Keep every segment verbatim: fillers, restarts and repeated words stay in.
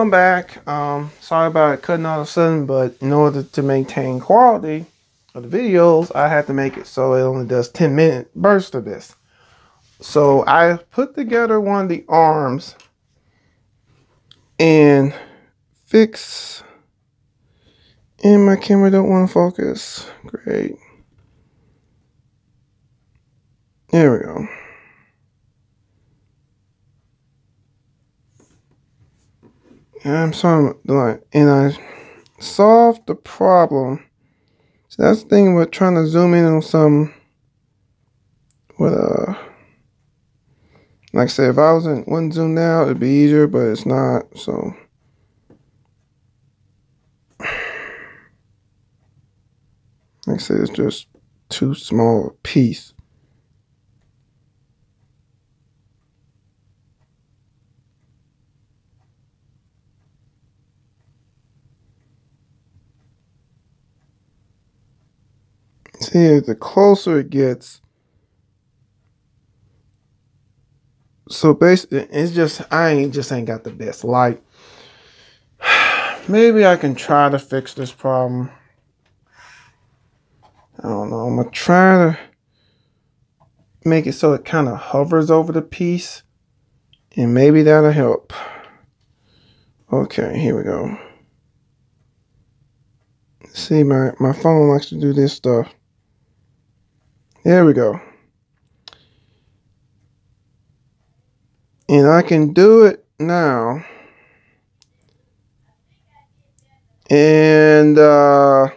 I'm back. Um, sorry about cutting all of a sudden, but in order to maintain quality of the videos, I had to make it so it only does ten minute bursts of this. So I put together one of the arms and fix, and my camera don't want to focus. Great. There we go. And I'm sorry, and I solved the problem. So that's the thing with trying to zoom in on some, with uh, like I said, if I wasn't wouldn't zoom now, it'd be easier, but it's not. So like I said, it's just too small a piece. See, the closer it gets, so basically it's just I ain't just ain't got the best light. Maybe I can try to fix this problem. I don't know. I'm gonna try to make it so it kind of hovers over the piece, and maybe that'll help. Okay, here we go. See, my my phone likes to do this stuff. There we go. And I can do it now. And uh,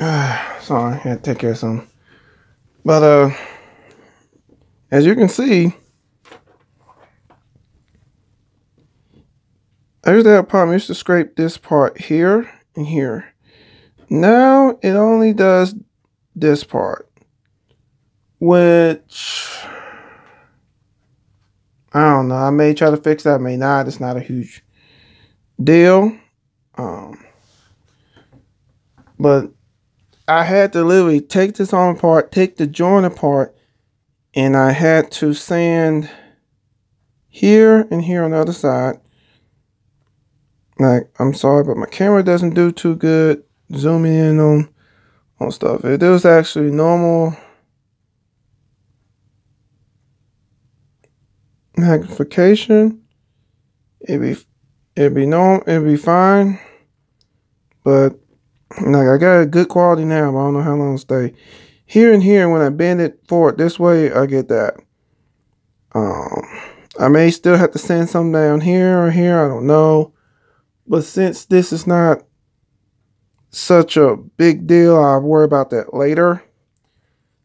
uh sorry, I had to take care of some. But uh as you can see, I used to have a problem. I used to scrape this part here and here. Now it only does this part, which I don't know. I may try to fix that, I may not. It's not a huge deal. Um, but I had to literally take this arm apart, take the joint apart, and I had to sand here and here on the other side. Like, I'm sorry, but my camera doesn't do too good zooming in on, on stuff. If it was actually normal magnification, it'd be it'd be normal, it'd be fine. But like, I got a good quality now, but I don't know how long it'll stay. Here and here, when I bend it forward this way, I get that. Um, I may still have to send something down here or here, I don't know. But since this is not such a big deal, I'll worry about that later.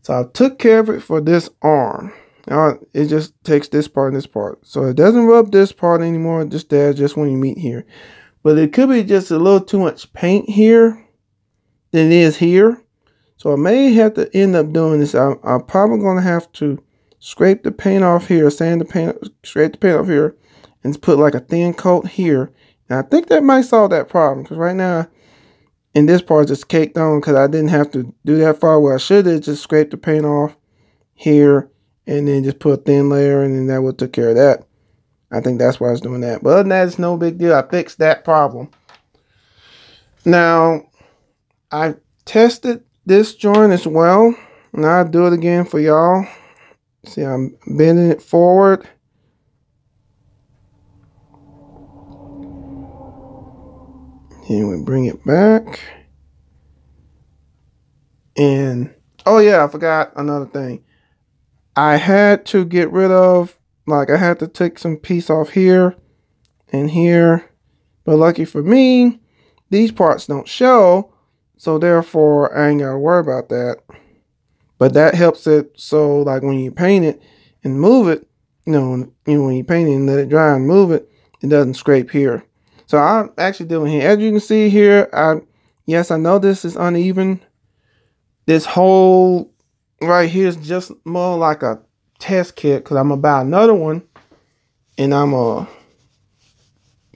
So I took care of it for this arm. Now it just takes this part and this part. So it doesn't rub this part anymore. Just there, just when you meet here. But it could be just a little too much paint here than it is here. So I may have to end up doing this. I'm, I'm probably going to have to scrape the paint off here, sand the paint, scrape the paint off here, and put like a thin coat here. Now, I think that might solve that problem, because right now, in this part, it's caked on because I didn't have to do that far. Well, I should have just scraped the paint off here and then just put a thin layer, and then that would take care of that. I think that's why I was doing that. But other than that, it's no big deal. I fixed that problem. Now, I tested this joint as well. Now I'll do it again for y'all. See, I'm bending it forward. And we bring it back. And, oh yeah, I forgot another thing. I had to get rid of, like, I had to take some piece off here and here. But lucky for me, these parts don't show. So therefore, I ain't got to worry about that. But that helps it. So, like, when you paint it and move it, you know, you know when you paint it and let it dry and move it, it doesn't scrape here. So I'm actually doing here. As you can see here, I yes, I know this is uneven. This hole right here is just more like a test kit, because I'm gonna buy another one, and I'm gonna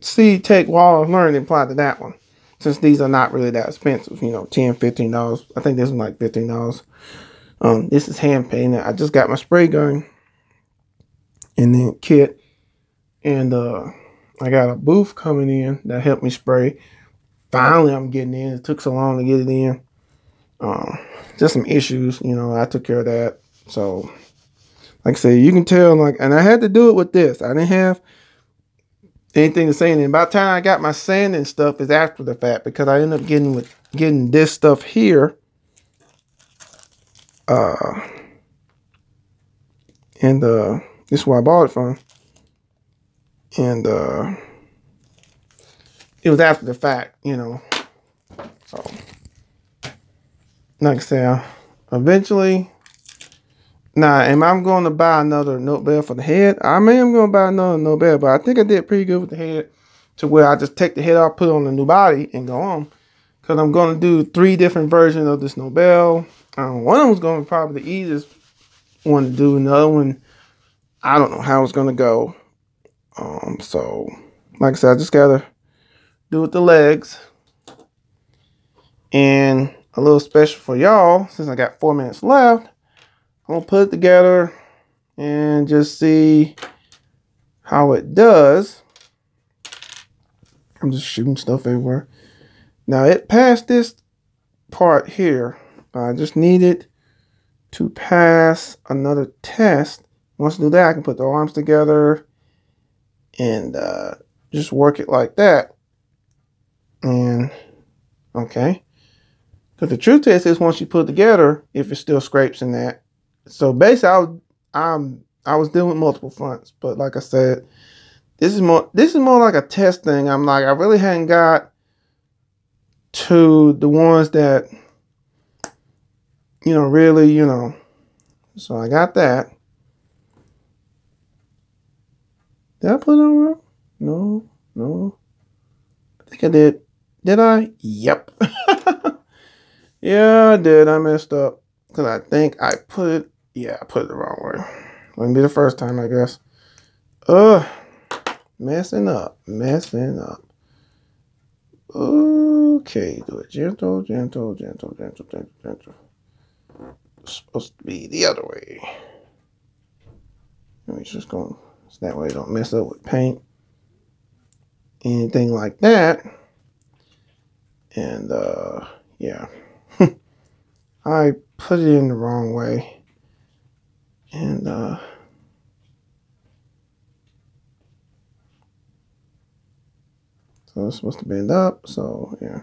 see, take wall of learning and apply to that one. Since these are not really that expensive, you know, ten, fifteen dollars. I think this is like fifteen dollars. Um, this is hand painted. I just got my spray gun. and then kit. And uh, I got a booth coming in that helped me spray. Finally, I'm getting in. It took so long to get it in. Um, just some issues, you know, I took care of that. So, like I said, you can tell, like, and I had to do it with this. I didn't have anything to sand in. And by the time I got my sand and stuff is after the fact, because I ended up getting with getting this stuff here. Uh, and uh, this is where I bought it from. And uh, it was after the fact, you know. So, like I said, eventually. Now, am I going to buy another Nobel for the head? I may am going to buy another Nobel, but I think I did pretty good with the head to where I just take the head off, put it on a new body, and go on. Because I'm going to do three different versions of this Nobel. Um, one of them was going to be probably the easiest one to do. Another one, I don't know how it's going to go. Um, so, like I said, I just got to do with the legs. And a little special for y'all, since I got four minutes left. I'm gonna put it together and just see how it does. I'm just shooting stuff everywhere. Now it passed this part here. I just need it to pass another test. Once I do that, I can put the arms together and uh, just work it like that. And okay, because the true test is once you put it together, if it still scrapes in that. So basically, I was, I'm, I was dealing with multiple fronts, but like I said, this is more this is more like a test thing. I'm like, I really hadn't got to the ones that, you know, really, you know. So I got that. Did I put it on wrong? No, no. I think I did. Did I? Yep. Yeah, I did. I messed up. Because I think I put it, yeah, I put it the wrong way. Wouldn't be the first time, I guess. Ugh, messing up, messing up. Okay, do it gentle, gentle, gentle, gentle, gentle, gentle. It's supposed to be the other way. Let me just go, so that way I don't mess up with paint. Anything like that. And, uh, yeah. I put it in the wrong way, and uh, so it's supposed to bend up, so yeah.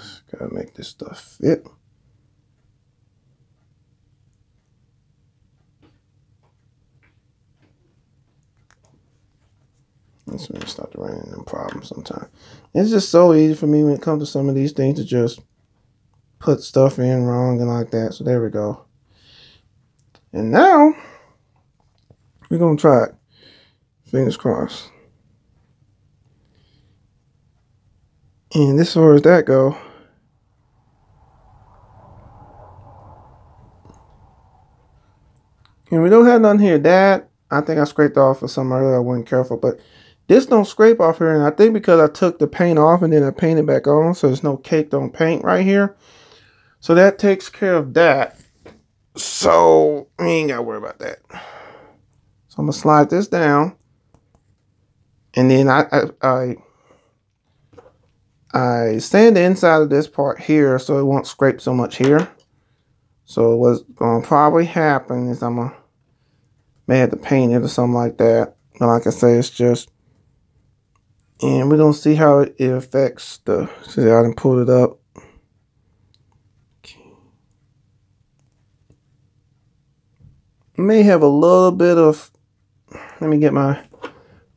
Just gotta make this stuff fit. It's when you start to run into them problems sometimes. It's just so easy for me when it comes to some of these things to just put stuff in wrong and like that. So there we go. And now we're gonna try it. Fingers crossed. And this is where that go. And we don't have nothing here. That I think I scraped off of some earlier. I wasn't careful, but this don't scrape off here, and I think because I took the paint off and then I painted back on, so there's no caked on paint right here. So that takes care of that. So we ain't gotta worry about that. So I'm gonna slide this down, and then I I I, I sand the inside of this part here so it won't scrape so much here. So what's gonna probably happen is I'm gonna may have to paint it or something like that. But like I say, it's just. And we're going to see how it affects the... See, I done pulled it up. Okay. May have a little bit of... Let me get my... A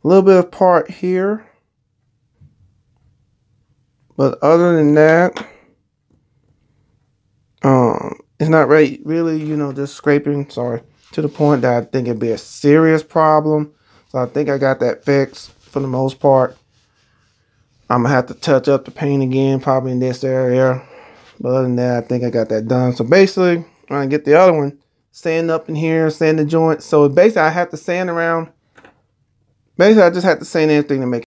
little bit of part here. But other than that... Um, it's not really, really, you know, just scraping. Sorry. To the point that I think it'd be a serious problem. So I think I got that fixed for the most part. I'm gonna have to touch up the paint again, probably in this area. But other than that, I think I got that done. So basically, when I get the other one, sand up in here, sand the joint. So basically, I have to sand around. Basically, I just have to sand everything to make